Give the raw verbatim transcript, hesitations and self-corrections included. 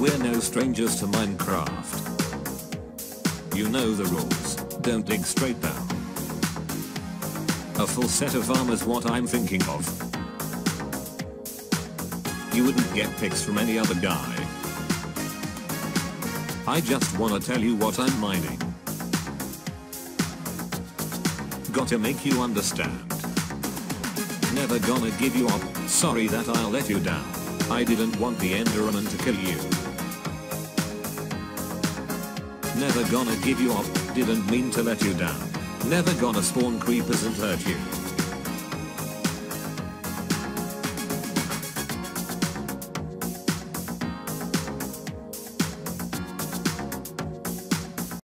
We're no strangers to Minecraft. You know the rules, don't dig straight down. A full set of armor's what I'm thinking of. You wouldn't get picks from any other guy. I just wanna tell you what I'm mining. Gotta make you understand. Never gonna give you up, sorry that I'll let you down. I didn't want the Enderman to kill you. Never gonna give you up, didn't mean to let you down. Never gonna spawn creepers and hurt you.